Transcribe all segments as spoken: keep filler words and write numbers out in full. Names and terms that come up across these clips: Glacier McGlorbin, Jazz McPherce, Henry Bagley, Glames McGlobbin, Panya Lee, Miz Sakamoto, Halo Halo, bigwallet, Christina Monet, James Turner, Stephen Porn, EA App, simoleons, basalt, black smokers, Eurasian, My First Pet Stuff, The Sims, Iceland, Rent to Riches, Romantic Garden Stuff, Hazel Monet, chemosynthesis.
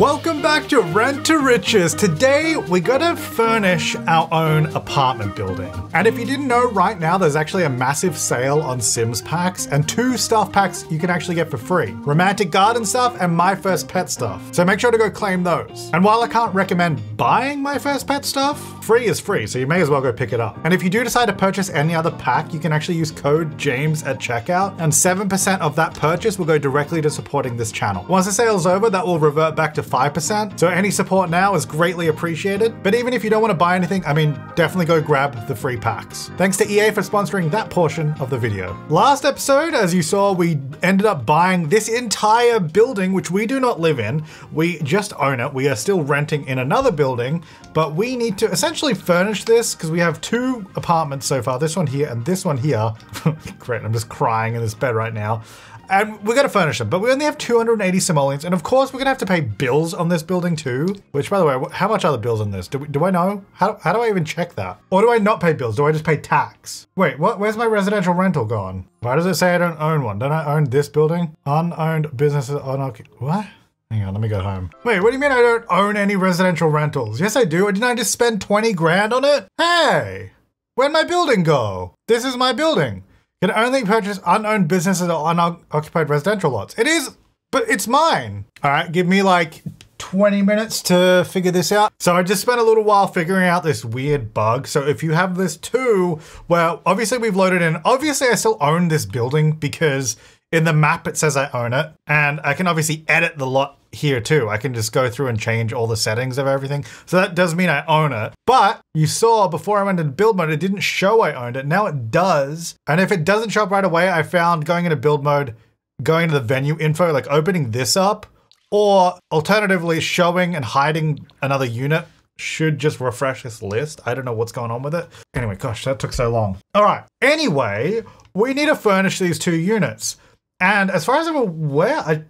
Welcome back to Rent to Riches. Today, we gotta furnish our own apartment building. And if you didn't know, right now, there's actually a massive sale on Sims packs and two stuff packs you can actually get for free. Romantic Garden Stuff and My First Pet Stuff. So make sure to go claim those. And while I can't recommend buying My First Pet Stuff, free is free, so you may as well go pick it up. And if you do decide to purchase any other pack, you can actually use code James at checkout, and seven percent of that purchase will go directly to supporting this channel. Once the sale's over, that will revert back to five percent, so any support now is greatly appreciated. But even if you don't want to buy anything, I mean, definitely go grab the free packs. Thanks to E A for sponsoring that portion of the video. Last episode, as you saw, we ended up buying this entire building, which we do not live in. We just own it. We are still renting in another building, but we need to essentially furnish this because we have two apartments so far, this one here and this one here. Great, I'm just crying in this bed right now. And we're gonna furnish them, but we only have two hundred eighty simoleons. And of course, we're gonna have to pay bills on this building too, which, by the way, how much are the bills on this? Do, we, do I know? How, how do I even check that? Or do I not pay bills? Do I just pay tax? Wait, what? Where's my residential rental gone? Why does it say I don't own one? Don't I own this building? Unowned businesses, unoc- what? Hang on, let me go home. Wait, what do you mean I don't own any residential rentals? Yes, I do. Didn't I just spend twenty grand on it? Hey, where'd my building go? This is my building. Can only purchase unowned businesses or unoccupied residential lots. It is, but it's mine. All right, give me like twenty minutes to figure this out. So I just spent a little while figuring out this weird bug. So if you have this too, well, obviously we've loaded in. Obviously I still own this building because in the map it says I own it. And I can obviously edit the lot here too. I can just go through and change all the settings of everything. So that does mean I own it. But you saw before I went into build mode, it didn't show I owned it. Now it does. And if it doesn't show up right away, I found going into build mode, going to the venue info, like opening this up, or alternatively showing and hiding another unit should just refresh this list. I don't know what's going on with it. Anyway, gosh, that took so long. All right. Anyway, we need to furnish these two units. And as far as I'm aware, I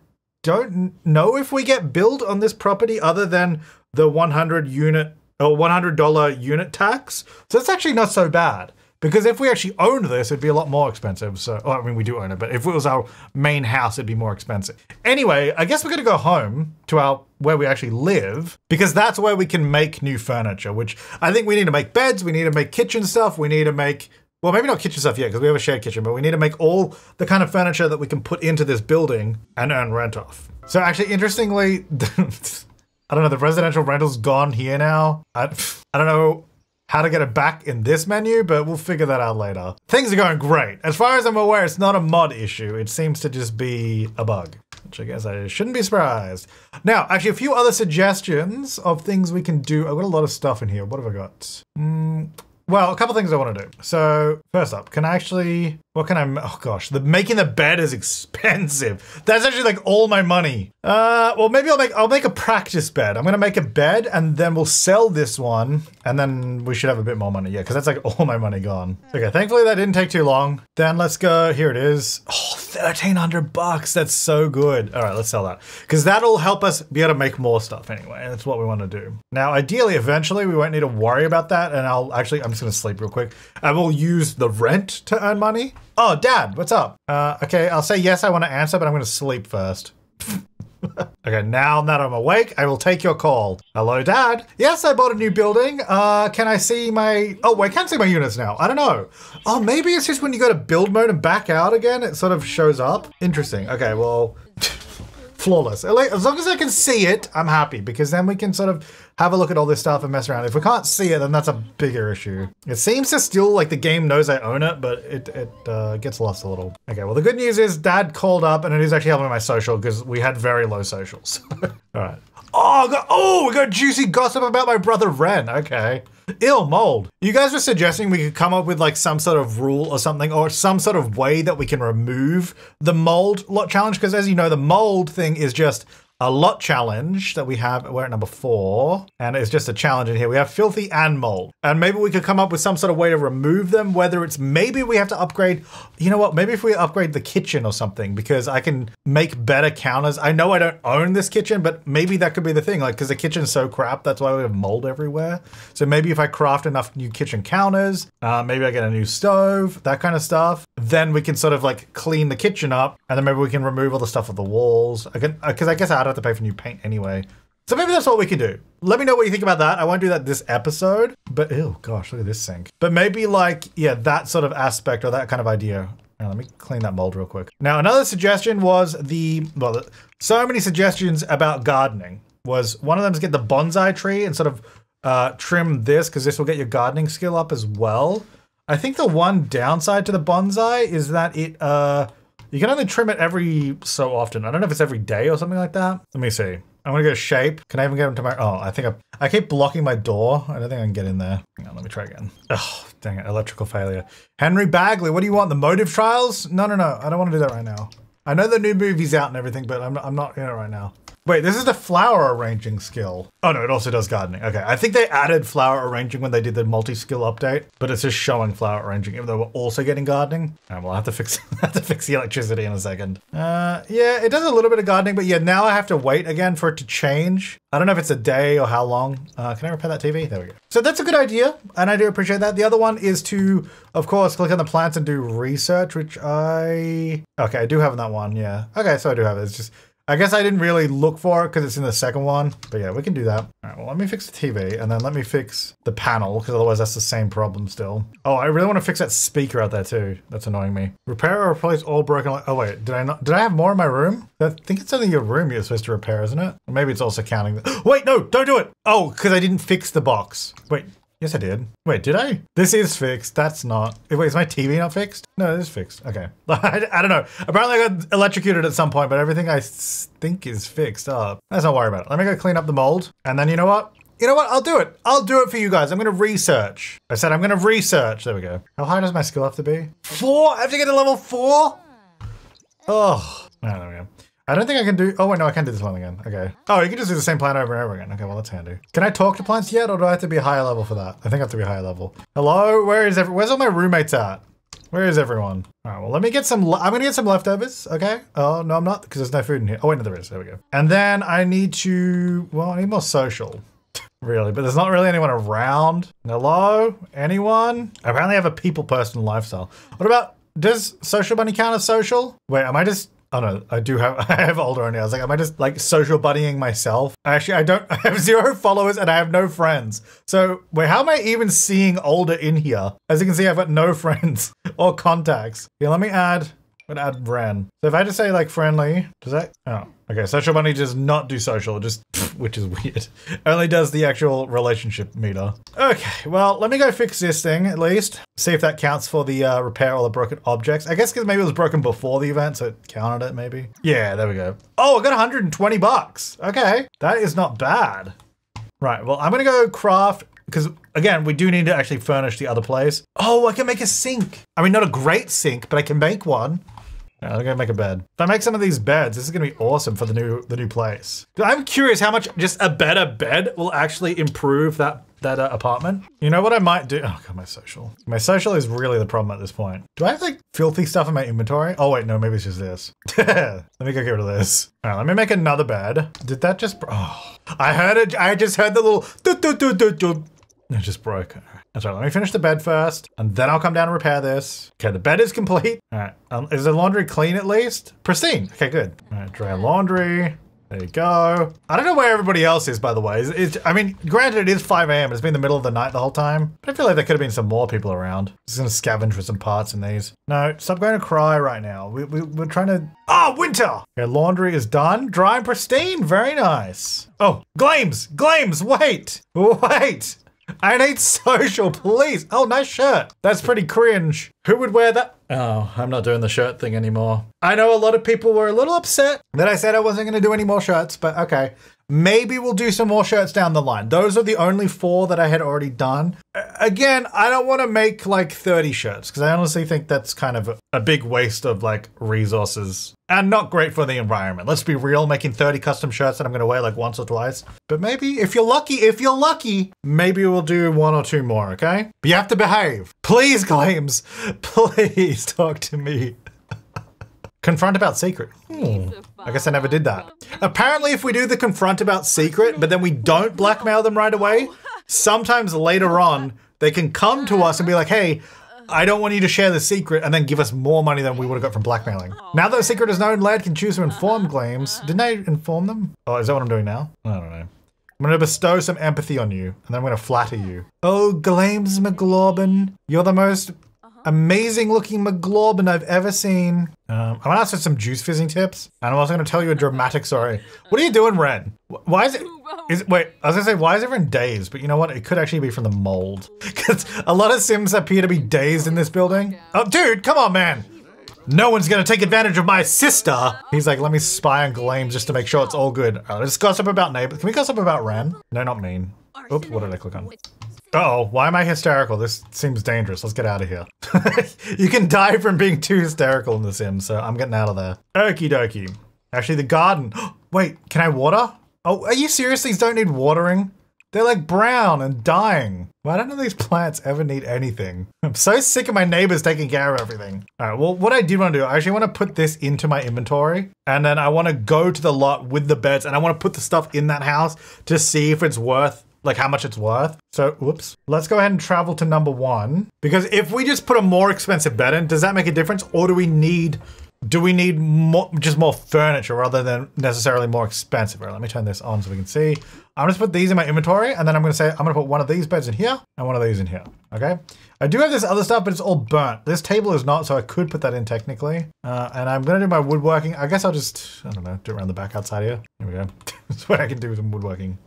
don't know if we get billed on this property other than the one hundred unit or one hundred dollar unit tax. So it's actually not so bad because if we actually owned this, it'd be a lot more expensive. So, well, I mean, we do own it, but if it was our main house, it'd be more expensive. Anyway, I guess we're gonna go home to our, where we actually live, because that's where we can make new furniture, which I think we need to make beds, we need to make kitchen stuff, we need to make, well, maybe not kitchen stuff yet because we have a shared kitchen, but we need to make all the kind of furniture that we can put into this building and earn rent off. So actually, interestingly, I don't know, the residential rental's gone here now. I, I don't know how to get it back in this menu, but we'll figure that out later. Things are going great. As far as I'm aware, it's not a mod issue. It seems to just be a bug, which I guess I shouldn't be surprised. Now, actually a few other suggestions of things we can do. I've got a lot of stuff in here. What have I got? Mm. Well, a couple things I want to do. So first up, can I actually, what can I, oh gosh, the making the bed is expensive. That's actually like all my money. Uh, well, maybe I'll make, I'll make a practice bed. I'm gonna make a bed and then we'll sell this one and then we should have a bit more money. Yeah, cause that's like all my money gone. Okay, thankfully that didn't take too long. Then let's go, here it is. Oh, thirteen hundred bucks, that's so good. All right, let's sell that. Cause that'll help us be able to make more stuff anyway. That's what we want to do. Now, ideally, eventually we won't need to worry about that and I'll actually, I'm gonna sleep real quick. I will use the rent to earn money. Oh, Dad, what's up? Uh, okay, I'll say yes, I want to answer, but I'm gonna sleep first. Okay, now that I'm awake, I will take your call. Hello, Dad. Yes, I bought a new building. Uh, can I see my, oh, I can see my units now. I don't know. Oh, maybe it's just when you go to build mode and back out again, it sort of shows up. Interesting. Okay, well, flawless. As long as I can see it, I'm happy because then we can sort of have a look at all this stuff and mess around. If we can't see it, then that's a bigger issue. It seems to still, like the game knows I own it, but it, it uh, gets lost a little. Okay, well the good news is Dad called up and it is actually helping my social because we had very low socials. All right. Oh, got, oh, we got juicy gossip about my brother Ren, okay. Ill mold. You guys were suggesting we could come up with like some sort of rule or something or some sort of way that we can remove the mold lot challenge because as you know, the mold thing is just a lot challenge that we have, we're at number four, and it's just a challenge in here. We have filthy and mold, and maybe we could come up with some sort of way to remove them, whether it's maybe we have to upgrade, you know what, maybe if we upgrade the kitchen or something, because I can make better counters. I know I don't own this kitchen, but maybe that could be the thing, like, because the kitchen's so crap, that's why we have mold everywhere. So maybe if I craft enough new kitchen counters, uh, maybe I get a new stove, that kind of stuff, then we can sort of like clean the kitchen up, and then maybe we can remove all the stuff off the walls. I can, because I guess I don't have to pay for new paint anyway. So maybe that's all we can do. Let me know what you think about that. I won't do that this episode, but ew, gosh, look at this sink. But maybe like, yeah, that sort of aspect or that kind of idea. Now, let me clean that mold real quick. Now, another suggestion was the, well, so many suggestions about gardening was one of them is get the bonsai tree and sort of uh, trim this because this will get your gardening skill up as well. I think the one downside to the bonsai is that it, uh, you can only trim it every so often. I don't know if it's every day or something like that. Let me see. I'm gonna go shape. Can I even get them to my, oh, I think I, I keep blocking my door. I don't think I can get in there. Hang on, let me try again. Oh, dang it, electrical failure. Henry Bagley, what do you want? The motive trials? No, no, no, I don't wanna do that right now. I know the new movie's out and everything, but I'm, I'm not in it right now. Wait, this is the flower arranging skill. Oh no, it also does gardening. Okay, I think they added flower arranging when they did the multi-skill update, but it's just showing flower arranging, even though we're also getting gardening. And we'll have to fix, have to fix the electricity in a second. Uh, yeah, it does a little bit of gardening, but yeah, now I have to wait again for it to change. I don't know if it's a day or how long. Uh, can I repair that T V? There we go. So that's a good idea, and I do appreciate that. The other one is to, of course, click on the plants and do research, which I, okay, I do have that one, yeah. Okay, so I do have it, it's just, I guess I didn't really look for it because it's in the second one, but yeah, we can do that. All right, well, let me fix the T V and then let me fix the panel because otherwise that's the same problem still. Oh, I really want to fix that speaker out there too. That's annoying me. Repair or replace all broken, oh wait, did I not, did I have more in my room? I think it's only your room you're supposed to repair, isn't it? Or maybe it's also counting the, wait, no, don't do it. Oh, because I didn't fix the box. Wait, yes I did. Wait, did I? This is fixed, that's not, wait, is my T V not fixed? No, it is fixed, okay. I, I don't know, apparently I got electrocuted at some point, but everything I think is fixed up. Let's not worry about it. Let me go clean up the mold, and then you know what? You know what, I'll do it. I'll do it for you guys, I'm gonna research. I said I'm gonna research, there we go. How high does my skill have to be? Four, I have to get to level four? Oh, no, there we go. I don't think I can do, oh wait, no, I can do this one again, okay. Oh, you can just do the same plant over and over again. Okay, well that's handy. Can I talk to plants yet or do I have to be a higher level for that? I think I have to be a higher level. Hello, where is every, where's all my roommates at? Where is everyone? All right, well let me get some, I'm gonna get some leftovers, okay? Oh, no I'm not, because there's no food in here. Oh wait, no there is, there we go. And then I need to, well I need more social. Really, but there's not really anyone around. Hello, anyone? I apparently have a people person lifestyle. What about, does social bunny count as social? Wait, am I just, oh no, I do have, I have older only. I was like, am I just like social buddying myself? Actually, I don't, I have zero followers and I have no friends. So wait, how am I even seeing older in here? As you can see, I've got no friends or contacts. Yeah, let me add, I'm gonna add Bran. So if I just say like friendly, does that, oh. Okay, social bunny does not do social, just, which is weird. Only does the actual relationship meter. Okay, well, let me go fix this thing at least. See if that counts for the uh, repair all the broken objects. I guess because maybe it was broken before the event, so it counted it maybe. Yeah, there we go. Oh, I got one hundred twenty bucks. Okay, that is not bad. Right, well, I'm gonna go craft, because again, we do need to actually furnish the other place. Oh, I can make a sink. I mean, not a great sink, but I can make one. Right, I'm gonna make a bed. If I make some of these beds, this is gonna be awesome for the new the new place. I'm curious how much just a better bed will actually improve that that uh, apartment. You know what I might do? Oh god, my social. My social is really the problem at this point. Do I have like filthy stuff in my inventory? Oh wait, no, maybe it's just this. Let me go get rid of this. All right, let me make another bed. Did that just? Oh, I heard it. I just heard the little. Do, do, do, do, do. It just broke. That's right, let me finish the bed first, and then I'll come down and repair this. Okay, the bed is complete. All right, um, is the laundry clean at least? Pristine, okay, good. All right, dry laundry, there you go. I don't know where everybody else is, by the way. It's, it's, I mean, granted, it is five A M, it's been the middle of the night the whole time, but I feel like there could have been some more people around. Just gonna scavenge for some parts in these. No, stop going to cry right now. We, we, we're trying to, ah, oh, winter! Okay, laundry is done, dry and pristine, very nice. Oh, Glames, Glames, wait, wait. I need social, please. Oh, nice shirt. That's pretty cringe. Who would wear that? Oh, I'm not doing the shirt thing anymore. I know a lot of people were a little upset that I said I wasn't gonna do any more shirts, but okay. Maybe we'll do some more shirts down the line. Those are the only four that I had already done. Again, I don't wanna make like thirty shirts because I honestly think that's kind of a big waste of like resources and not great for the environment. Let's be real, making thirty custom shirts that I'm gonna wear like once or twice. But maybe if you're lucky, if you're lucky, maybe we'll do one or two more, okay? But you have to behave. Please, Glames, please talk to me. Confront about secret. Hmm. I guess I never did that. Apparently if we do the confront about secret, but then we don't blackmail them right away, sometimes later on, they can come to us and be like, hey, I don't want you to share the secret, and then give us more money than we would have got from blackmailing. Now that the secret is known, Lad can choose to inform Glames. Didn't I inform them? Oh, is that what I'm doing now? I don't know. I'm going to bestow some empathy on you, and then I'm going to flatter you. Oh, Glames McGlobbin, you're the most amazing looking McGlobbin I've ever seen. Um, I'm going to ask for some juice fizzing tips, and I'm also going to tell you a dramatic story. What are you doing, Ren? Why is it, is, wait, I was going to say, why is everyone dazed? But you know what? It could actually be from the mold. Because a lot of Sims appear to be dazed in this building. Oh, dude, come on, man. No one's going to take advantage of my sister. He's like, let me spy on Glames just to make sure it's all good. All right, let's gossip about neighbors. Can we gossip about Ren? No, not mean. Oops, what did I click on? Uh-oh, why am I hysterical? This seems dangerous. Let's get out of here. You can die from being too hysterical in The Sims, so I'm getting out of there. Okie dokie. Actually, the garden. Wait, can I water? Oh, are you serious? These don't need watering? They're like brown and dying. Why don't these plants ever need anything? I'm so sick of my neighbors taking care of everything. All right, well, what I did want to do, I actually want to put this into my inventory, and then I want to go to the lot with the beds, and I want to put the stuff in that house to see if it's worth, like how much it's worth. So, whoops. Let's go ahead and travel to number one, because if we just put a more expensive bed in, does that make a difference? Or do we need, do we need more, just more furniture rather than necessarily more expensive? All right, let me turn this on so we can see. I'm just put these in my inventory, and then I'm gonna say, I'm gonna put one of these beds in here and one of these in here, okay? I do have this other stuff, but it's all burnt. This table is not, so I could put that in technically. Uh, and I'm gonna do my woodworking. I guess I'll just, I don't know, do it around the back outside here. Here we go. That's what I can do with some woodworking.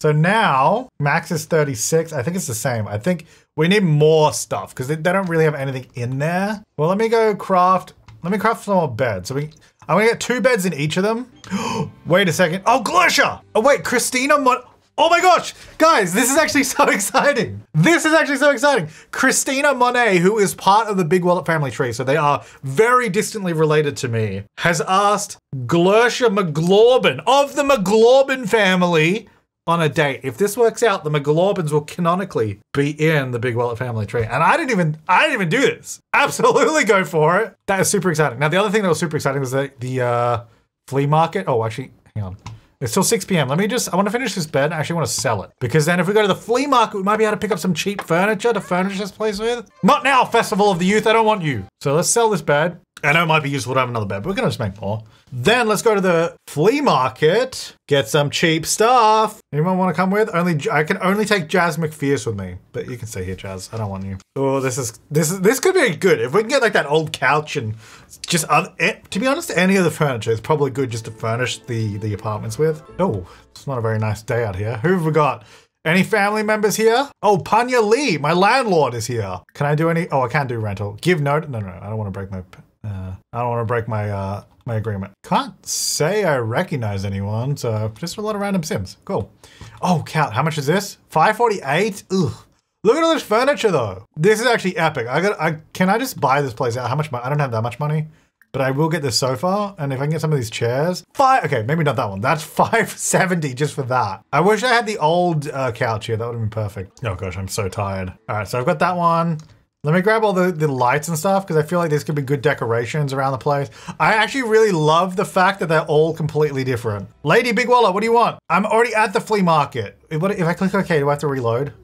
So now, max is thirty-six. I think it's the same. I think we need more stuff because they, they don't really have anything in there. Well, let me go craft, let me craft some more beds. So we, I'm gonna get two beds in each of them. Wait a second. Oh, Glacier! Oh wait, Christina Mon- Oh my gosh! Guys, this is actually so exciting. This is actually so exciting. Christina Monet, who is part of the Big Wallet family tree, so they are very distantly related to me, has asked Glacier McGlorbin of the McGlorbin family on a date. If this works out, the McGlorbins will canonically be in the Big Wallet family tree. And I didn't even, I didn't even do this. Absolutely go for it. That is super exciting. Now, the other thing that was super exciting was the, the uh, flea market. Oh, actually, hang on. It's still six p m Let me just, I want to finish this bed. I actually want to sell it, because then if we go to the flea market, we might be able to pick up some cheap furniture to furnish this place with. Not now, Festival of the Youth. I don't want you. So let's sell this bed. I know it might be useful to have another bed, but we're gonna just make more. Then let's go to the flea market, get some cheap stuff. Anyone wanna come with? Only I can only take Jazz McPherce with me, but you can stay here, Jazz. I don't want you. Oh, this is, this is, this could be good. If we can get like that old couch and just, other, it, to be honest, any of the furniture is probably good just to furnish the, the apartments with. Oh, it's not a very nice day out here. Who have we got? Any family members here? Oh, Panya Lee, my landlord is here. Can I do any, oh, I can't do rental. Give note, no, no, no, I don't wanna break my, Uh, I don't want to break my uh, my agreement. Can't say I recognize anyone, so just a lot of random Sims. Cool. Oh, count. How much is this? five forty-eight. Ugh. Look at all this furniture, though. This is actually epic. I got. I can I just buy this place out? How much money? I don't have that much money, but I will get this sofa, and if I can get some of these chairs, five. Okay, maybe not that one. That's five seventy just for that. I wish I had the old uh, couch here. That would have been perfect. Oh gosh, I'm so tired. All right, so I've got that one. Let me grab all the, the lights and stuff, because I feel like this could be good decorations around the place. I actually really love the fact that they're all completely different. Lady Big Wallet, what do you want? I'm already at the flea market. If, what, if I click OK, do I have to reload?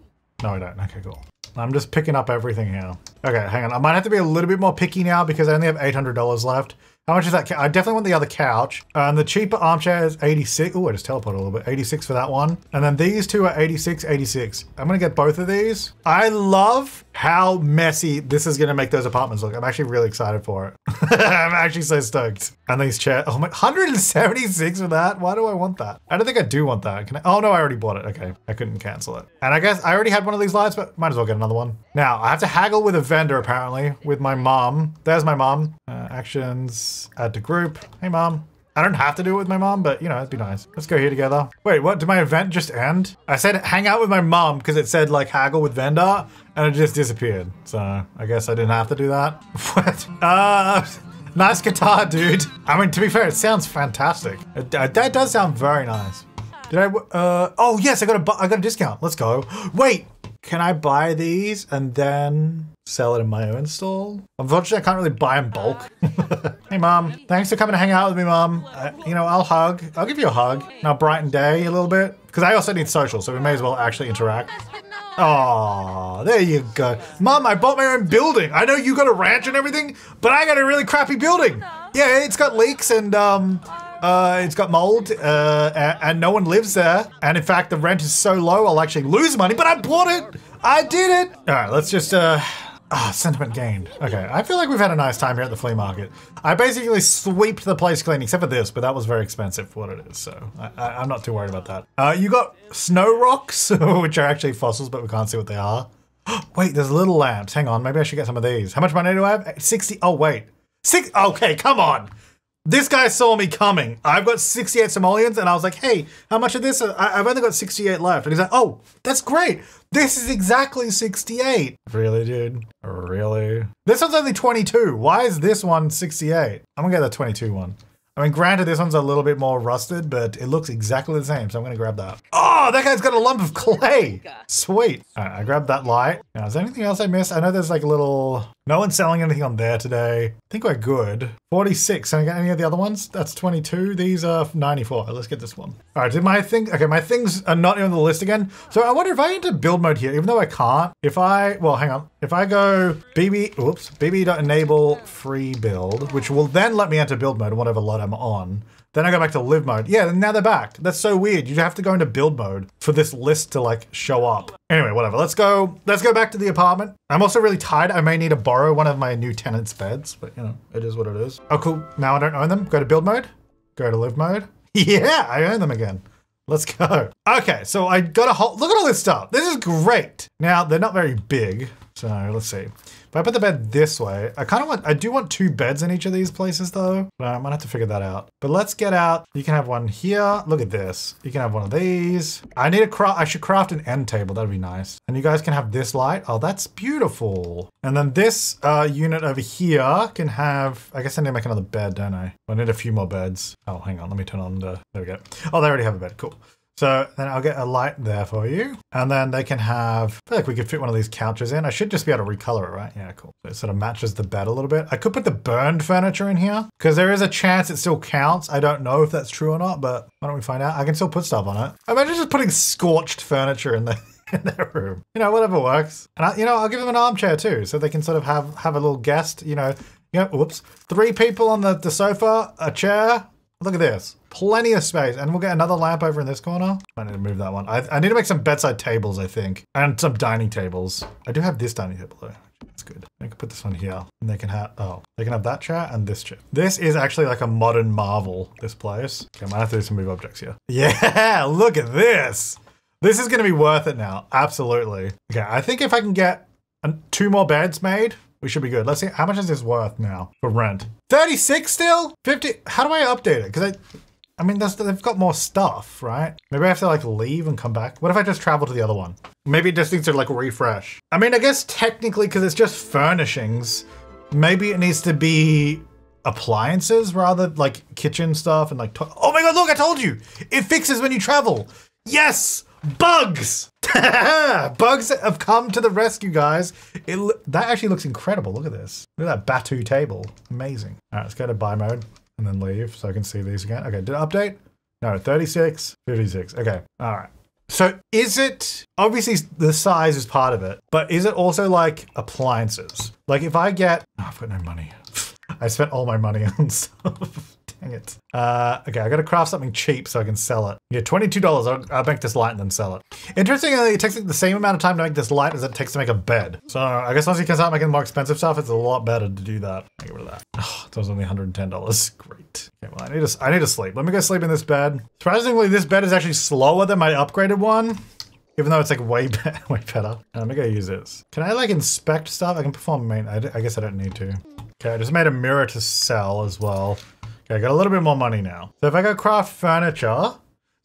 No, I don't. Okay, cool. I'm just picking up everything here. Okay, hang on. I might have to be a little bit more picky now because I only have eight hundred dollars left. How much is that? I definitely want the other couch. Um, the cheaper armchair is eighty-six. Oh, I just teleported a little bit. eighty-six for that one. And then these two are eighty-six, eighty-six. I'm gonna get both of these. I love how messy this is gonna make those apartments look. I'm actually really excited for it. I'm actually so stoked. And these chairs, oh my, one hundred seventy-six for that? Why do I want that? I don't think I do want that. Can I, oh no, I already bought it. Okay, I couldn't cancel it. And I guess I already had one of these lights, but might as well get another one. Now, I have to haggle with a vendor apparently, with my mom. There's my mom. Uh, actions. Add to group. Hey, mom. I don't have to do it with my mom, but you know, it'd be nice. Let's go here together. Wait, what? Did my event just end? I said hang out with my mom because it said like haggle with vendor and it just disappeared. So I guess I didn't have to do that. What? Uh, nice guitar, dude. I mean, to be fair, it sounds fantastic. It, uh, that does sound very nice. Did I, uh, oh yes, I got a, I got a discount. Let's go. Wait, can I buy these and then sell it in my own stall? Unfortunately, I can't really buy in bulk. Hey, mom. Thanks for coming to hang out with me, mom. I, you know, I'll hug. I'll give you a hug. Now brighten day a little bit. Because I also need social, so we may as well actually interact. Oh, there you go. Mom, I bought my own building. I know you got a ranch and everything, but I got a really crappy building. Yeah, it's got leaks and um, uh, it's got mold, uh, and, and no one lives there. And in fact, the rent is so low, I'll actually lose money, but I bought it! I did it! All right, let's just, uh, ah, sentiment gained. Okay, I feel like we've had a nice time here at the flea market. I basically sweeped the place clean, except for this, but that was very expensive for what it is, so I, I, I'm not too worried about that. Uh, you got snow rocks, which are actually fossils, but we can't see what they are. Wait, there's little lamps. Hang on, maybe I should get some of these. How much money do I have? sixty, oh wait. Six, okay, come on. This guy saw me coming. I've got sixty-eight simoleons, and I was like, hey, how much of this? I've only got sixty-eight left. And he's like, oh, that's great. This is exactly sixty-eight. Really, dude? Really? This one's only twenty-two. Why is this one sixty-eight? I'm gonna get the twenty-two one. I mean, granted, this one's a little bit more rusted, but it looks exactly the same, so I'm gonna grab that. Oh, that guy's got a lump of clay. Sweet. All right, I grabbed that light. Now, is there anything else I missed? I know there's like a little... No one's selling anything on there today. I think we're good. forty-six, can I get any of the other ones? That's twenty-two, these are ninety-four. Let's get this one. All right, did my thing, okay, my things are not on the list again. So I wonder if I enter build mode here, even though I can't. If I, well, hang on. If I go B B, whoops, B B.enable free build, which will then let me enter build mode, whatever lot I'm on. Then I go back to live mode. Yeah, and now they're back. That's so weird. You have to go into build mode for this list to like show up. Anyway, whatever. Let's go. Let's go back to the apartment. I'm also really tired. I may need to borrow one of my new tenants' beds, but you know, it is what it is. Oh, cool. Now I don't own them. Go to build mode. Go to live mode. Yeah, I own them again. Let's go. Okay, so I got a whole, look at all this stuff. This is great. Now they're not very big. So let's see. If I put the bed this way, I kind of want, I do want two beds in each of these places though. But I might have to figure that out. But let's get out. You can have one here. Look at this. You can have one of these. I need a craft, I should craft an end table. That'd be nice. And you guys can have this light. Oh, that's beautiful. And then this uh, unit over here can have, I guess I need to make another bed, don't I? I need a few more beds. Oh, hang on. Let me turn on the, there we go. Oh, they already have a bed. Cool. So then I'll get a light there for you. And then they can have, I feel like we could fit one of these couches in. I should just be able to recolor it, right? Yeah, cool. So it sort of matches the bed a little bit. I could put the burned furniture in here because there is a chance it still counts. I don't know if that's true or not, but why don't we find out? I can still put stuff on it. I imagine just putting scorched furniture in the, in their room. You know, whatever works. And I, you know, I'll give them an armchair too. So they can sort of have, have a little guest, you know, you know, whoops. Three people on the, the sofa, a chair. Look at this. Plenty of space. And we'll get another lamp over in this corner. I need to move that one. I, I need to make some bedside tables, I think. And some dining tables. I do have this dining table though. That's good. I can put this one here. And they can have, oh, they can have that chair and this chair. This is actually like a modern marvel, this place. Okay, I might have to do some move objects here. Yeah, look at this. This is gonna be worth it now. Absolutely. Okay, I think if I can get an, two more beds made, we should be good. Let's see, how much is this worth now for rent? thirty-six still? fifty, how do I update it? Cause I, I mean, that's, they've got more stuff, right? Maybe I have to like leave and come back. What if I just travel to the other one? Maybe it just needs to like refresh. I mean, I guess technically, cause it's just furnishings, maybe it needs to be appliances rather, like kitchen stuff and like, oh my God, look, I told you, it fixes when you travel. Yes, bugs. Bugs have come to the rescue, guys. It that actually looks incredible. Look at this. Look at that Batu table. Amazing. All right, let's go to buy mode and then leave so I can see these again. Okay, did it update? No, thirty-six, fifty-six. Okay, all right. So is it, obviously the size is part of it, but is it also like appliances? Like if I get, oh, I've got no money. I spent all my money on stuff. Dang it. Uh, okay, I gotta craft something cheap so I can sell it. Yeah, twenty-two dollars, I'll, I'll make this light and then sell it. Interestingly, it takes the same amount of time to make this light as it takes to make a bed. So I guess once you can start making more expensive stuff, it's a lot better to do that. Get rid of that. Oh, that was only one hundred ten dollars, great. Okay, well, I need, to, I need to sleep. Let me go sleep in this bed. Surprisingly, this bed is actually slower than my upgraded one, even though it's like way, be way better. Let me go use this. Can I like inspect stuff? I can perform main, I, I guess I don't need to. Okay, I just made a mirror to sell as well. Okay, I got a little bit more money now. So if I go craft furniture,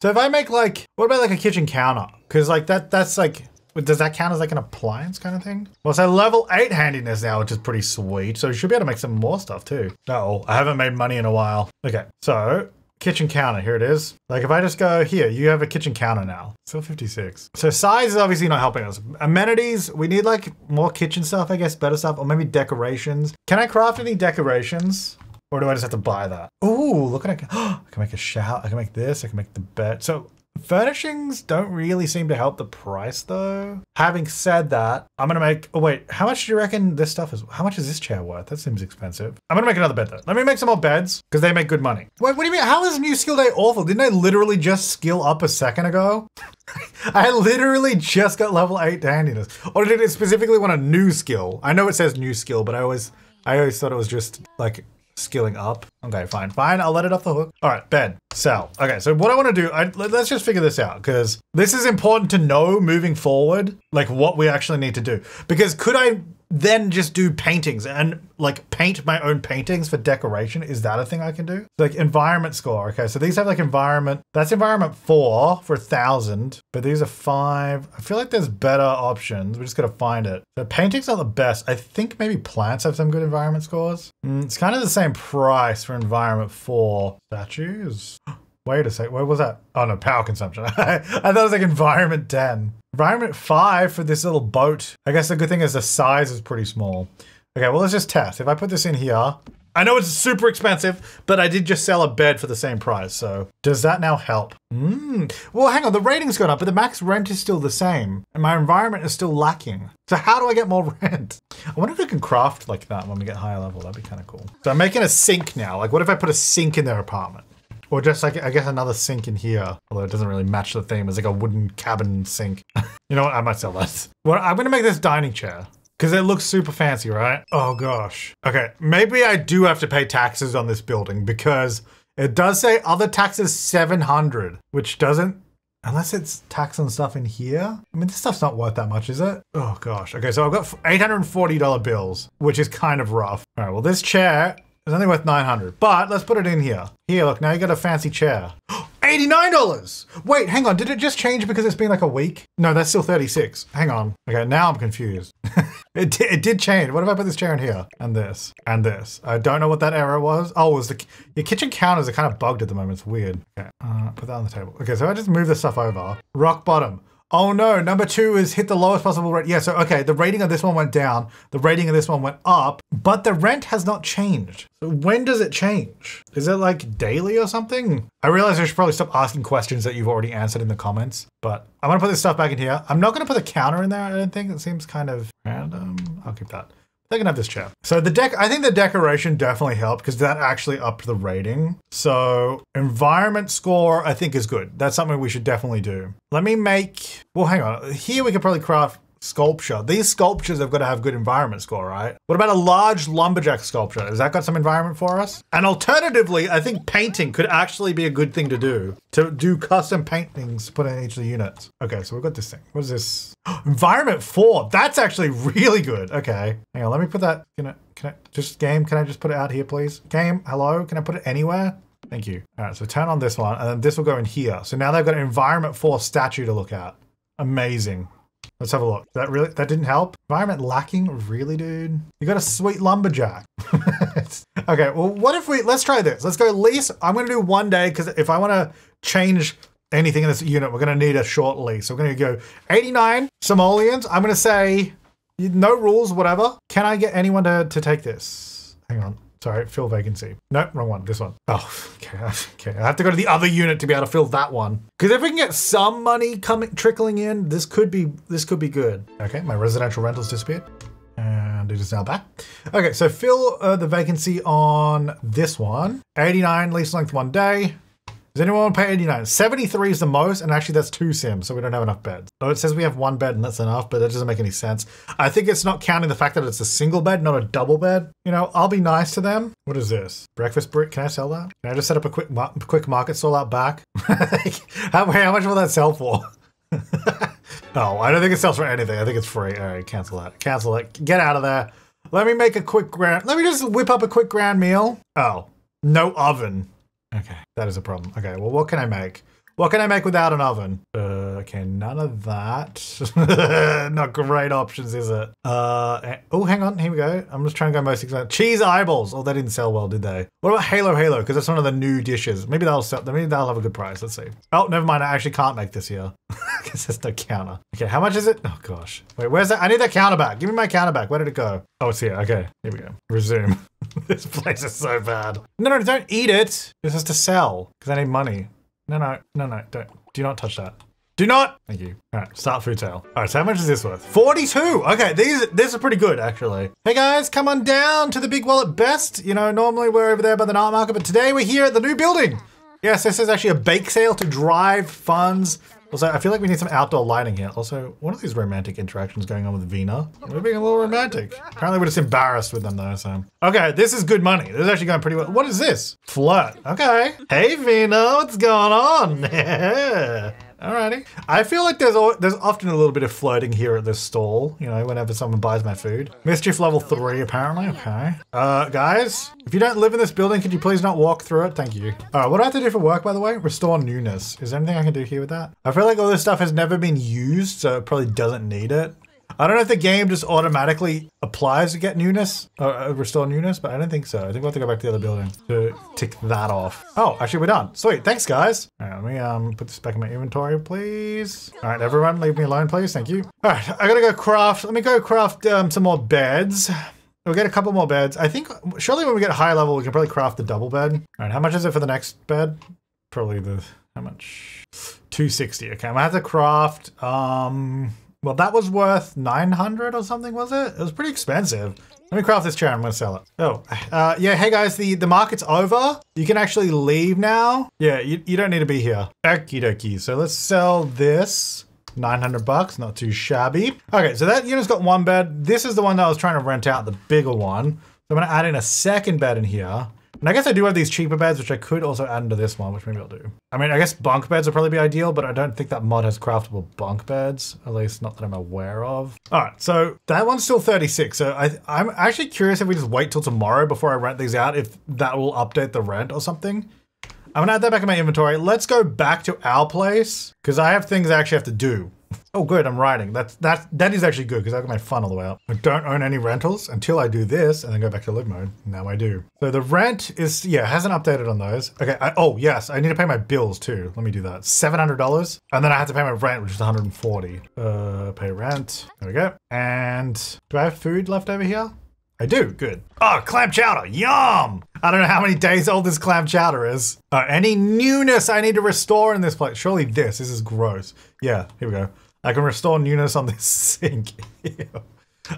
so if I make like, what about like a kitchen counter? Cause like that, that's like, does that count as like an appliance kind of thing? Well, so level eight handiness now, which is pretty sweet. So you should be able to make some more stuff too. Uh-oh, I haven't made money in a while. Okay, so kitchen counter, here it is. Like if I just go here, you have a kitchen counter now. Still fifty-six. So size is obviously not helping us. Amenities, we need like more kitchen stuff, I guess, better stuff, or maybe decorations. Can I craft any decorations? Or do I just have to buy that? Ooh, look at it. I can make a shower. I can make this. I can make the bed. So Furnishings don't really seem to help the price though. Having said that, I'm gonna make, oh wait, how much do you reckon this stuff is, how much is this chair worth? That seems expensive. I'm gonna make another bed though. Let me make some more beds because they make good money. Wait, what do you mean? How is new skill day awful? Didn't I literally just skill up a second ago? I literally just got level eight to handiness. Or did it specifically want a new skill? I know it says new skill, but I always, I always thought it was just like, skilling up. Okay, fine, fine. I'll let it off the hook. All right, bed, sell. Okay, so what I want to do, I, let's just figure this out because this is important to know moving forward, like what we actually need to do. Because could I then just do paintings and like paint my own paintings for decoration? Is that a thing I can do? Like environment score. Okay, so these have like environment, that's environment four for a thousand, but these are five. I feel like there's better options. We're just gonna find it. The paintings are the best. I think maybe plants have some good environment scores. Mm, it's kind of the same price for environment four. Statues. Wait a sec, what was that? Oh no, power consumption. I thought it was like environment ten. Environment five for this little boat. I guess the good thing is the size is pretty small. Okay, well, let's just test. If I put this in here, I know it's super expensive, but I did just sell a bed for the same price. So does that now help? Mm. Well, hang on, the rating's gone up, but the max rent is still the same and my environment is still lacking. So how do I get more rent? I wonder if I can craft like that when we get higher level, that'd be kind of cool. So I'm making a sink now. Like what if I put a sink in their apartment? Or just like, I guess another sink in here, although it doesn't really match the theme. It's like a wooden cabin sink. You know what, I might sell that. Well, I'm gonna make this dining chair because it looks super fancy, right? Oh gosh. Okay, maybe I do have to pay taxes on this building because it does say other taxes seven hundred, which doesn't, unless it's tax on stuff in here. I mean, this stuff's not worth that much, is it? Oh gosh. Okay, so I've got eight hundred forty dollar bills, which is kind of rough. All right, well this chair, it's only worth nine hundred, but let's put it in here. Here, look, now you got a fancy chair. eighty-nine dollars! Wait, hang on, did it just change because it's been like a week? No, that's still thirty-six, hang on. Okay, now I'm confused. it, did, it did change. What if I put this chair in here? And this, and this. I don't know what that error was. Oh, it was the, your kitchen counters are kind of bugged at the moment, it's weird. Okay, uh, put that on the table. Okay, so I just move this stuff over. Rock bottom. Oh no, number two is hit the lowest possible rate. Yeah, so okay, the rating of this one went down, the rating of this one went up, but the rent has not changed. So when does it change? Is it like daily or something? I realize I should probably stop asking questions that you've already answered in the comments, but I'm gonna put this stuff back in here. I'm not gonna put the counter in there, I don't think. It seems kind of random. I'll keep that. They're gonna have this chair. So the deck, I think the decoration definitely helped because that actually upped the rating. So environment score, I think is good. That's something we should definitely do. Let me make, well, hang on. Here we could probably craft sculpture. These sculptures have got to have good environment score, right? What about a large lumberjack sculpture? Has that got some environment for us? And alternatively, I think painting could actually be a good thing to do, to do custom paintings put in each of the units. Okay, so we've got this thing. What is this? Environment four, that's actually really good. Okay, hang on, let me put that, you know, can I just, game, can I just put it out here, please? Game, hello, can I put it anywhere? Thank you. All right, so turn on this one and then this will go in here. So now they've got an environment four statue to look at. Amazing. Let's have a look. That really, that didn't help. Environment lacking, really, dude? You got a sweet lumberjack. Okay, well, what if we, let's try this. Let's go lease. I'm gonna do one day, because if I wanna change anything in this unit, we're gonna need a short lease. So we're gonna go eighty-nine simoleons. I'm gonna say, no rules, whatever. Can I get anyone to, to take this? Hang on. Sorry, fill vacancy. Nope, wrong one, this one. Oh, okay, okay. I have to go to the other unit to be able to fill that one. Because if we can get some money coming, trickling in, this could be, this could be good. Okay, my residential rental's disappeared. And it is now back. Okay, so fill uh, the vacancy on this one. eighty-nine, lease length one day. Does anyone want to pay eighty-nine? seventy-three is the most, and actually that's two sims, so we don't have enough beds. So it says we have one bed and that's enough, but that doesn't make any sense. I think it's not counting the fact that it's a single bed, not a double bed. You know, I'll be nice to them. What is this? Breakfast brick, can I sell that? Can I just set up a quick ma quick market stall out back? how, how much will that sell for? Oh, I don't think it sells for anything. I think it's free. All right, cancel that, cancel that. Get out of there. Let me make a quick grand, let me just whip up a quick grand meal. Oh, no oven. Okay, that is a problem. Okay, well, what can I make? What can I make without an oven? Uh, okay, none of that. Not great options, is it? Uh, oh, hang on, here we go. I'm just trying to go most expensive. Cheese eyeballs. Oh, they didn't sell well, did they? What about Halo Halo? Because that's one of the new dishes. Maybe that'll sell, maybe that'll have a good price. Let's see. Oh, never mind. I actually can't make this here. Because there's no counter. Okay, how much is it? Oh gosh. Wait, where's that? I need that counter back. Give me my counter back. Where did it go? Oh, it's here. Okay, here we go. Resume. This place is so bad. No, no, don't eat it. This has to sell because I need money. No, no, no, no, don't. Do not touch that. Do not! Thank you. All right, start food sale. All right, so how much is this worth? forty-two! Okay, these these are pretty good, actually. Hey guys, come on down to the Big Wallet Best. You know, normally we're over there by the night market, but today we're here at the new building. Yes, this is actually a bake sale to drive funds. Also, I feel like we need some outdoor lighting here. Also, what are these romantic interactions going on with Vina? We're being a little romantic. Apparently we're just embarrassed with them though, so. Okay, this is good money. This is actually going pretty well. What is this? Flirt, okay. Hey Vina, what's going on? Yeah. Alrighty. I feel like there's all, there's often a little bit of flirting here at this stall, you know, whenever someone buys my food. Mischief level three, apparently, okay. Uh, guys, if you don't live in this building, could you please not walk through it? Thank you. Alright, what do I have to do for work, by the way? Restore newness. Is there anything I can do here with that? I feel like all this stuff has never been used, so it probably doesn't need it. I don't know if the game just automatically applies to get newness, or uh, restore newness, but I don't think so. I think we'll have to go back to the other building to tick that off. Oh, actually we're done. Sweet, thanks guys. All right, let me um, put this back in my inventory, please. All right, everyone leave me alone, please. Thank you. All right, I gotta go craft, let me go craft um, some more beds. We'll get a couple more beds. I think, surely when we get high level, we can probably craft the double bed. All right, how much is it for the next bed? Probably the, how much? two sixty, okay, I'm gonna have to craft, um, well, that was worth nine hundred or something, was it? It was pretty expensive. Let me craft this chair, I'm gonna sell it. Oh, uh, yeah, hey guys, the, the market's over. You can actually leave now. Yeah, you, you don't need to be here. Okie dokie, so let's sell this. nine hundred bucks, not too shabby. Okay, so that unit's got one bed. This is the one that I was trying to rent out, the bigger one. So I'm gonna add in a second bed in here. And I guess I do have these cheaper beds, which I could also add into this one, which maybe I'll do. I mean, I guess bunk beds would probably be ideal, but I don't think that mod has craftable bunk beds, at least not that I'm aware of. All right, so that one's still thirty-six. So I, I'm actually curious if we just wait till tomorrow before I rent these out, if that will update the rent or something. I'm gonna add that back in my inventory. Let's go back to our place, because I have things I actually have to do. Oh good, I'm writing. That's, that's, that is actually good because I've got my fun all the way up. I don't own any rentals until I do this and then go back to live mode. Now I do. So the rent is, yeah, hasn't updated on those. Okay, I, oh yes, I need to pay my bills too. Let me do that, seven hundred dollars. And then I have to pay my rent, which is one hundred forty. Uh, pay rent, there we go. And do I have food left over here? I do, good. Oh, clam chowder, yum! I don't know how many days old this clam chowder is. Uh, any newness I need to restore in this place? Surely this, this is gross. Yeah, here we go. I can restore newness on this sink.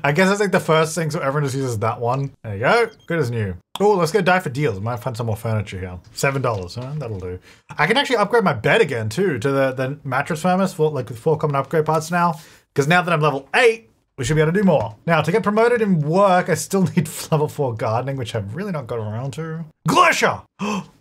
I guess that's like the first thing, so everyone just uses that one. There you go, good as new. Oh, let's go dive for deals. Might find some more furniture here. seven dollars, huh? That'll do. I can actually upgrade my bed again too, to the, the mattress firmness, for like with four common upgrade parts now. Because now that I'm level eight, we should be able to do more. Now, to get promoted in work, I still need level four gardening, which I've really not got around to. Glacier!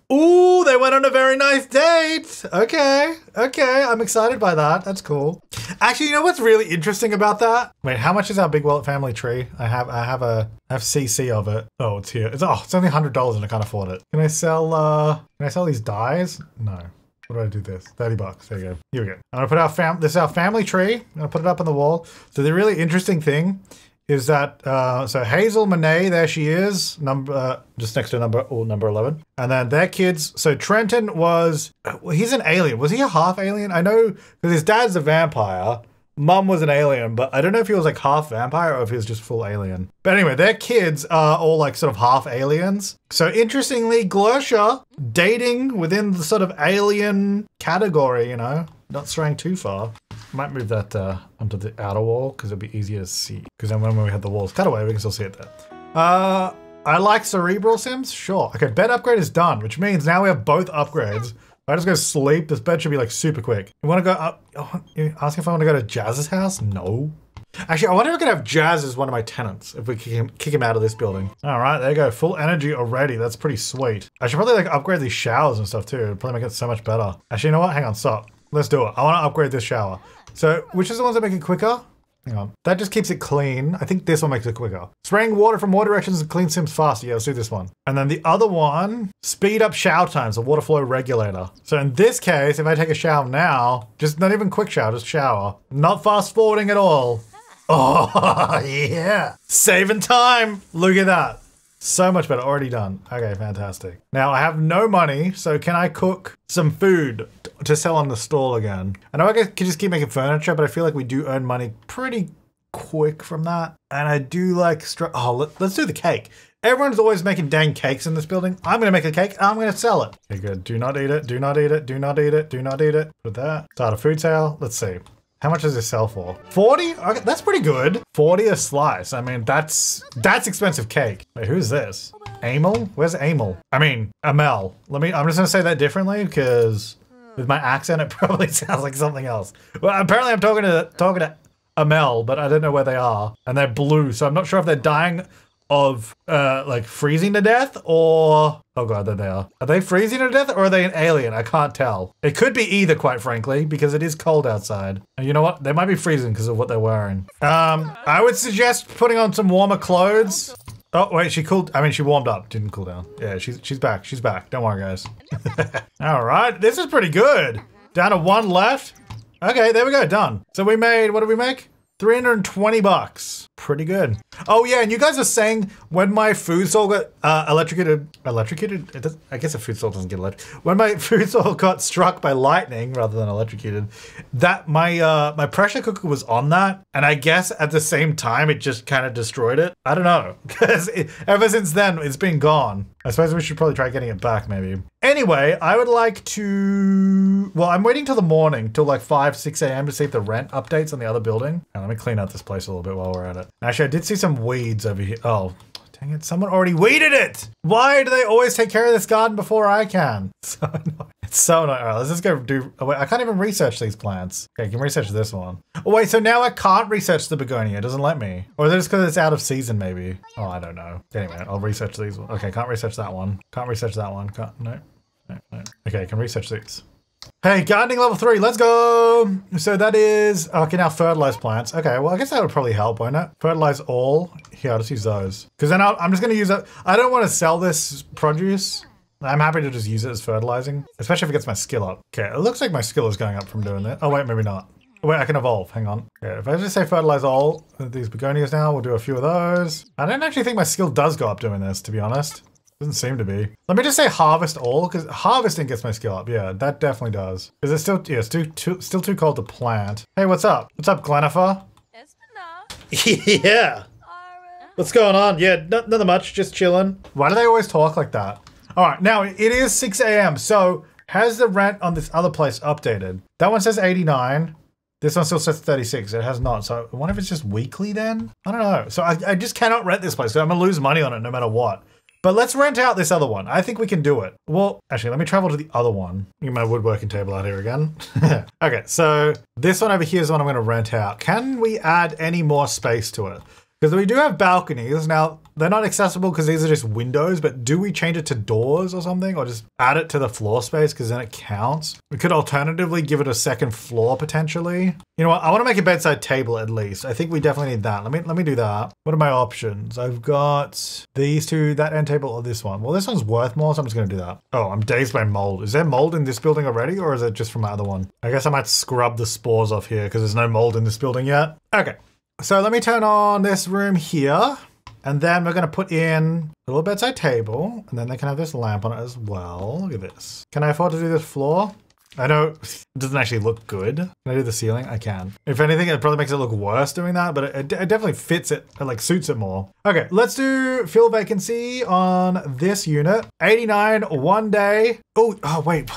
Ooh, they went on a very nice date. Okay, okay, I'm excited by that. That's cool. Actually, you know what's really interesting about that? Wait, how much is our Big Wallet family tree? I have, I have a, I have C C of it. Oh, it's here. It's oh, it's only one hundred dollars and I can't afford it. Can I sell? Uh, can I sell these dyes? No. What do I do this? thirty bucks, there you go. Here we go. I'm gonna put our fam, this is our family tree. I'm gonna put it up on the wall. So the really interesting thing is that, uh, so Hazel Monet, there she is, number, uh, just next to number, oh, number eleven. And then their kids, so Trenton was, well, he's an alien. Was he a half alien? I know, because his dad's a vampire. Mum was an alien, but I don't know if he was like half vampire or if he was just full alien. But anyway, their kids are all like sort of half aliens. So interestingly, Glosha dating within the sort of alien category, you know, not straying too far. Might move that uh, onto the outer wall because it'll be easier to see. Because then when we have the walls cut away, we can still see it there. Uh, I like cerebral sims, sure. Okay, bed upgrade is done, which means now we have both upgrades. I just go to sleep. This bed should be like super quick. You want to go up? Oh, you ask if I want to go to Jazz's house? No. Actually, I wonder if I could have Jazz as one of my tenants if we kick him, kick him out of this building. All right, there you go. Full energy already. That's pretty sweet. I should probably like upgrade these showers and stuff too. It'll probably make it so much better. Actually, you know what? Hang on, stop. Let's do it. I want to upgrade this shower. So which is the ones that make it quicker? Hang on. That just keeps it clean. I think this one makes it quicker. Spraying water from more directions and clean sims faster. Yeah, let's do this one. And then the other one, speed up shower times, the water flow regulator. So in this case, if I take a shower now, just not even quick shower, just shower. Not fast forwarding at all. Oh, yeah. Saving time. Look at that. So much better, already done. Okay, fantastic. Now I have no money, so can I cook some food to sell on the stall again? I know I can just keep making furniture, but I feel like we do earn money pretty quick from that. And I do like, oh, let's do the cake. Everyone's always making dang cakes in this building. I'm gonna make a cake and I'm gonna sell it. Okay, good. Do not eat it. Do not eat it. Do not eat it. Do not eat it. Put that. Start a food sale. Let's see. How much does this sell for? forty? Okay, that's pretty good. forty a slice. I mean, that's that's expensive cake. Wait, who's this? Amel? Where's Amel? I mean, Amel. Let me, I'm just gonna say that differently because with my accent, it probably sounds like something else. Well, apparently I'm talking to, talking to Amel, but I don't know where they are. And they're blue, so I'm not sure if they're dying of uh, like freezing to death or, oh God, there they are. Are they freezing to death or are they an alien? I can't tell. It could be either, quite frankly, because it is cold outside. And you know what? They might be freezing because of what they're wearing. Um, I would suggest putting on some warmer clothes. Oh wait, she cooled, I mean, she warmed up, didn't cool down. Yeah, she's, she's back, she's back. Don't worry, guys. All right, this is pretty good. Down to one left. Okay, there we go, done. So we made, what did we make? three hundred twenty bucks. Pretty good. Oh yeah, and you guys are saying when my food soil got uh, electrocuted, electrocuted? It does, I guess a food soil doesn't get electrocuted. When my food soil got struck by lightning rather than electrocuted, that my uh, my pressure cooker was on that. And I guess at the same time, it just kind of destroyed it. I don't know, because ever since then it's been gone. I suppose we should probably try getting it back maybe. Anyway, I would like to, well, I'm waiting till the morning, till like five, six A M to see if the rent updates on the other building. And let me clean out this place a little bit while we're at it. Actually, I did see some weeds over here. Oh, dang it. Someone already weeded it. Why do they always take care of this garden before I can? So annoying. It's so annoying. All right, let's just go do, oh, wait, I can't even research these plants. Okay, I can research this one. Oh wait, so now I can't research the begonia. It doesn't let me. Or is it just because it's out of season maybe? Oh, I don't know. Anyway, I'll research these. Okay, can't research that one. Can't research that one. Can't, no, no, no. Okay, I can research these. Hey, gardening level three, let's go. So that is, okay, now fertilize plants. Okay, well, I guess that would probably help, won't it? Fertilize all. Here, I'll just use those. Because then I'll, I'm just going to use it. I don't want to sell this produce. I'm happy to just use it as fertilizing, especially if it gets my skill up. Okay, it looks like my skill is going up from doing that. Oh, wait, maybe not. Wait, I can evolve. Hang on. Okay, if I just say fertilize all these begonias now, we'll do a few of those. I don't actually think my skill does go up doing this, to be honest. Doesn't seem to be. Let me just say harvest all, because harvesting gets my skill up. Yeah, that definitely does. Because it's still, yeah, it's too, too, still too cold to plant. Hey, what's up? What's up, Glenifer? Yeah. What's going on? Yeah, not, nothing much, just chilling. Why do they always talk like that? All right, now it is six A M, so has the rent on this other place updated? That one says eighty-nine. This one still says thirty-six, it has not. So I wonder if it's just weekly then? I don't know. So I, I just cannot rent this place, so I'm gonna lose money on it no matter what. But let's rent out this other one. I think we can do it. Well, actually, let me travel to the other one. Get my woodworking table out here again. Okay, so this one over here is the one I'm gonna rent out. Can we add any more space to it? Because we do have balconies. Now, they're not accessible because these are just windows, but do we change it to doors or something? Or just add it to the floor space because then it counts? We could alternatively give it a second floor potentially. You know what, I want to make a bedside table at least. I think we definitely need that. Let me, let me do that. What are my options? I've got these two, that end table or this one. Well, this one's worth more, so I'm just going to do that. Oh, I'm dazed by mold. Is there mold in this building already or is it just from my other one? I guess I might scrub the spores off here because there's no mold in this building yet. Okay. So let me turn on this room here, and then we're gonna put in a little bedside table, and then they can have this lamp on it as well. Look at this. Can I afford to do this floor? I know it doesn't actually look good. Can I do the ceiling? I can. If anything, it probably makes it look worse doing that, but it, it definitely fits it, it like suits it more. Okay, let's do fill vacancy on this unit. eighty-nine, one day. Oh, oh wait.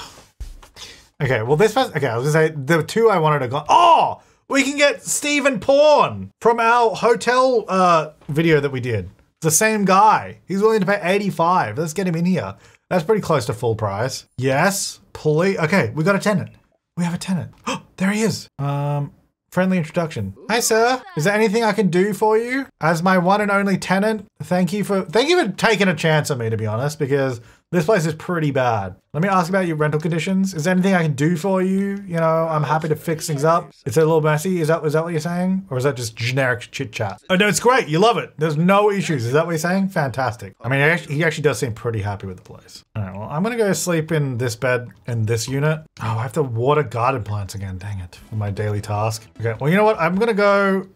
Okay, well this first, okay, I was gonna say the two I wanted to go, oh! We can get Stephen Porn from our hotel uh, video that we did. The same guy. He's willing to pay eighty-five. Let's get him in here. That's pretty close to full price. Yes, please. Okay, we got a tenant. We have a tenant. Oh, there he is. Um, friendly introduction. Hi, sir. Is there anything I can do for you? As my one and only tenant, thank you for thank you for taking a chance on me, to be honest, because this place is pretty bad. Let me ask about your rental conditions. Is there anything I can do for you? You know, I'm happy to fix things up. It's a little messy. Is that, is that what you're saying? Or is that just generic chit chat? Oh no, it's great. You love it. There's no issues. Is that what you're saying? Fantastic. I mean, he actually does seem pretty happy with the place. All right, well, I'm gonna go sleep in this bed in this unit. Oh, I have to water garden plants again. Dang it, for my daily task. Okay, well, you know what? I'm gonna go,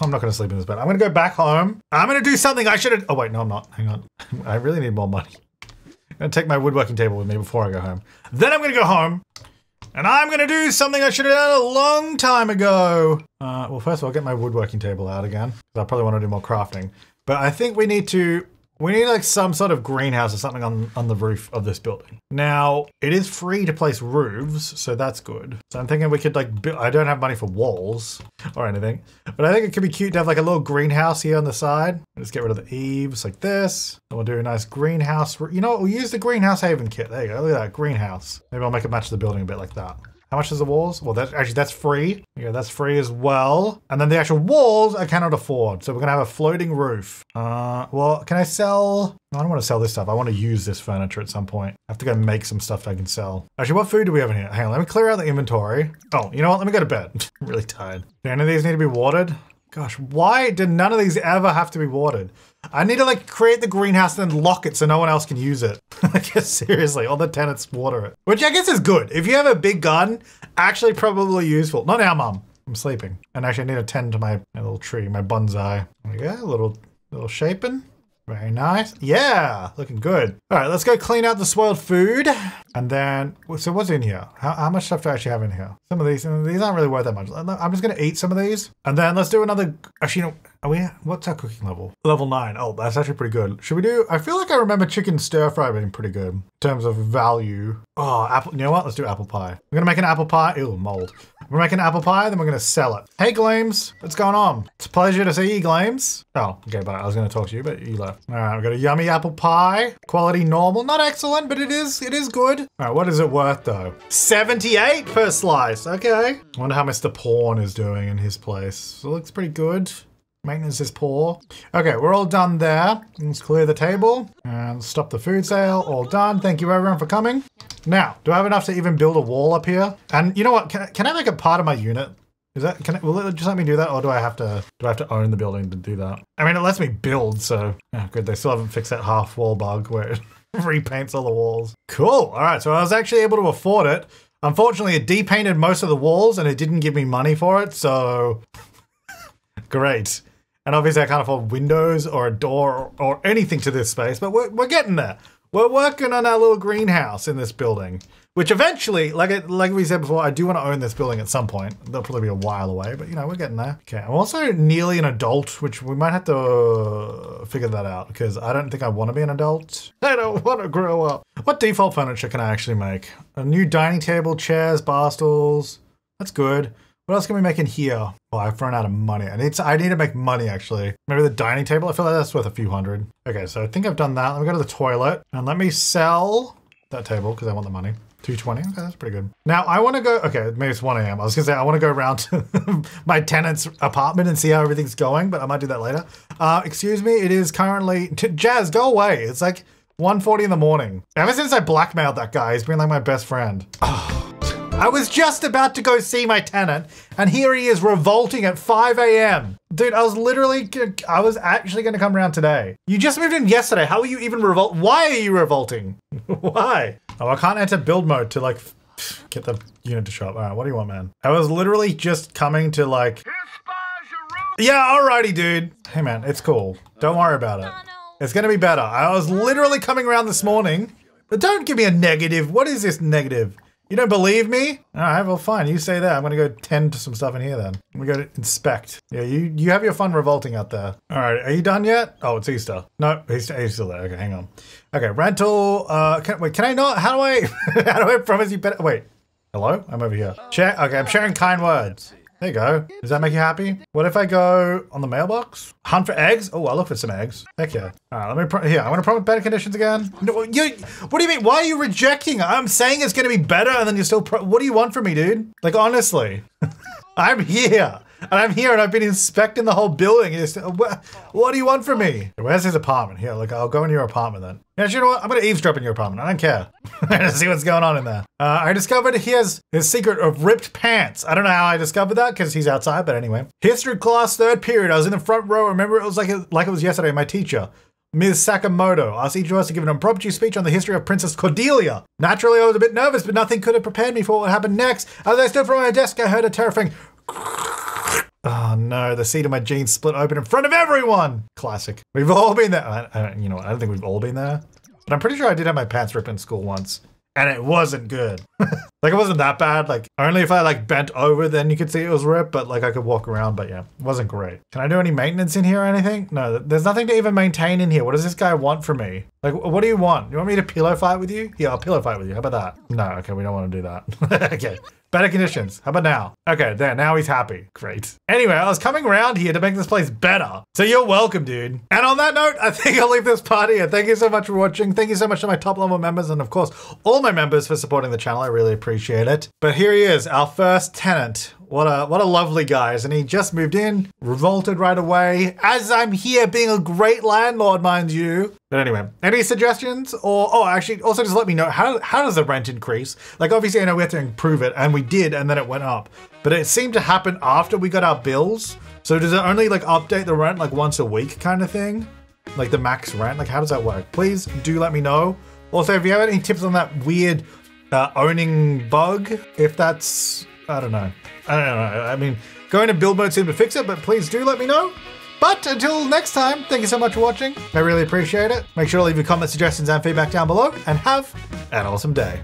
I'm not gonna sleep in this bed. I'm gonna go back home. I'm gonna do something I should've, oh wait, no, I'm not. Hang on, I really need more money. I'm gonna take my woodworking table with me before I go home. Then I'm gonna go home and I'm gonna do something I should have done a long time ago. Uh, well, first of all, I'll get my woodworking table out again. I probably wanna do more crafting, but I think we need to We need like some sort of greenhouse or something on, on the roof of this building. Now, it is free to place roofs, so that's good. So I'm thinking we could like, build, I don't have money for walls or anything, but I think it could be cute to have like a little greenhouse here on the side. Just get rid of the eaves like this. And we'll do a nice greenhouse. You know what, we'll use the greenhouse haven kit. There you go, look at that, greenhouse. Maybe I'll make it match the building a bit like that. How much is the walls? Well, that's actually, that's free. Yeah, that's free as well. And then the actual walls I cannot afford. So we're gonna have a floating roof. Uh, well, can I sell? I don't want to sell this stuff. I want to use this furniture at some point. I have to go make some stuff that I can sell. Actually, what food do we have in here? Hang on, let me clear out the inventory. Oh, you know what? Let me go to bed. I'm really tired. Do any of these need to be watered? Gosh, why did none of these ever have to be watered? I need to like create the greenhouse and then lock it so no one else can use it. I guess seriously, all the tenants water it. Which I guess is good. If you have a big garden, actually probably useful. Not now, Mum. I'm sleeping. And actually I need to tend to my, my little tree, my bonsai. There we go, a little, little shaping. Very nice. Yeah, looking good. All right, let's go clean out the spoiled food. And then, so what's in here? How, how much stuff do I actually have in here? Some of these, some of these aren't really worth that much. I'm just gonna eat some of these. And then let's do another, actually, you know, are we, what's our cooking level? Level nine. Oh, that's actually pretty good. Should we do, I feel like I remember chicken stir fry being pretty good in terms of value. Oh, apple, you know what? Let's do apple pie. We're gonna make an apple pie. Ew, mold. We're making an apple pie, then we're gonna sell it. Hey, Gleams, what's going on? It's a pleasure to see you, Gleams. Oh, okay, but I was gonna talk to you, but you left. All right, we've got a yummy apple pie. Quality normal, not excellent, but it is, it is good. All right, what is it worth though? seventy-eight per slice, okay. I wonder how Mister Pawn is doing in his place. It looks pretty good. Maintenance is poor. Okay, we're all done there. Let's clear the table and stop the food sale. All done. Thank you everyone for coming. Now, do I have enough to even build a wall up here? And you know what? Can I, can I make a part of my unit? Is that, can it, will it just let me do that? Or do I have to, do I have to own the building to do that? I mean, it lets me build, so. Oh, good, they still haven't fixed that half wall bug where it repaints all the walls. Cool, all right, so I was actually able to afford it. Unfortunately, it depainted most of the walls and it didn't give me money for it, so. Great. And obviously I can't afford windows or a door or, or anything to this space, but we're, we're getting there. We're working on our little greenhouse in this building, which eventually, like it, like we said before, I do want to own this building at some point. That'll probably be a while away, but you know, we're getting there. Okay, I'm also nearly an adult, which we might have to uh, figure that out because I don't think I want to be an adult. I don't want to grow up. What default furniture can I actually make? A new dining table, chairs, bar stools. That's good. What else can we make in here? Oh, I've run out of money. I need to, I need to make money actually. Maybe the dining table? I feel like that's worth a few hundred. Okay, so I think I've done that. Let me go to the toilet and let me sell that table because I want the money. two twenty, okay, that's pretty good. Now I want to go, okay, maybe it's one A M. I was gonna say I want to go around to my tenant's apartment and see how everything's going, but I might do that later. Uh, excuse me, it is currently, Jazz, go away. It's like one forty in the morning. Ever since I blackmailed that guy, he's been like my best friend. Oh. I was just about to go see my tenant and here he is revolting at five A M Dude, I was literally, I was actually gonna come around today. You just moved in yesterday. How are you even revolt? Why are you revolting? Why? Oh, I can't enter build mode to like, get the unit to shop. All right, what do you want, man? I was literally just coming to like, yeah, alrighty, dude. Hey man, it's cool. Don't worry about it. It's gonna be better. I was literally coming around this morning, but don't give me a negative. What is this negative? You don't believe me? All right, well, fine. You say that. I'm gonna go tend to some stuff in here then. I'm gonna go to inspect. Yeah, you you have your fun revolting out there. All right, are you done yet? Oh, it's Easter. No, he's, he's still there. Okay, hang on. Okay, rental. Uh, can, wait, can I not? How do I? How do I promise you better? Wait, hello? I'm over here. Share, okay, I'm sharing kind words. There you go. Does that make you happy? What if I go on the mailbox? Hunt for eggs? Oh, I'll look for some eggs. Heck yeah. All right, let me, pro here, I want to promise better conditions again. No, you, what do you mean? Why are you rejecting? I'm saying it's going to be better and then you're still, pro what do you want from me, dude? Like, honestly, I'm here and I'm here and I've been inspecting the whole building. It's, what, what do you want from me? Where's his apartment? Here, look, I'll go in your apartment then. Yeah, you know what? I'm going to eavesdrop in your apartment. I don't care. I'm going to see what's going on in there. Uh, I discovered he has his secret of ripped pants. I don't know how I discovered that because he's outside, but anyway. History class, third period. I was in the front row. I remember it was like, like it was yesterday. My teacher, Miz Sakamoto, asked each of us to give an impromptu speech on the history of Princess Cordelia. Naturally, I was a bit nervous, but nothing could have prepared me for what would happen next. As I stood from my desk, I heard a terrifying... Oh no, the seat of my jeans split open in front of everyone. Classic. We've all been there. I, I, you know, I don't think we've all been there, but I'm pretty sure I did have my pants ripped in school once. and it wasn't good. Like, it wasn't that bad. Like, only if I like bent over, then you could see it was ripped, but like I could walk around, but yeah, it wasn't great. Can I do any maintenance in here or anything? No, there's nothing to even maintain in here. What does this guy want from me? Like, what do you want? You want me to pillow fight with you? Yeah, I'll pillow fight with you. How about that? No, okay, we don't want to do that. Okay. Better conditions. How about now? Okay, there, now he's happy. Great. Anyway, I was coming around here to make this place better. So you're welcome, dude. And on that note, I think I'll leave this part here. Thank you so much for watching. Thank you so much to my top level members and of course, all my members for supporting the channel. I really appreciate it. But here he is, our first tenant. What a what a lovely guy, and he just moved in, revolted right away, as I'm here being a great landlord, mind you. But anyway, any suggestions? Or, oh, actually, also just let me know, how, how does the rent increase? Like, obviously, I know we have to improve it, and we did, and then it went up. But it seemed to happen after we got our bills. So does it only, like, update the rent, like, once a week kind of thing? Like, the max rent? Like, how does that work? Please do let me know. Also, if you have any tips on that weird uh, owning bug, if that's... I don't know. I don't know. I mean, going to build mode soon to fix it, but please do let me know. But until next time, thank you so much for watching. I really appreciate it. Make sure to leave your comments, suggestions, and feedback down below, and have an awesome day.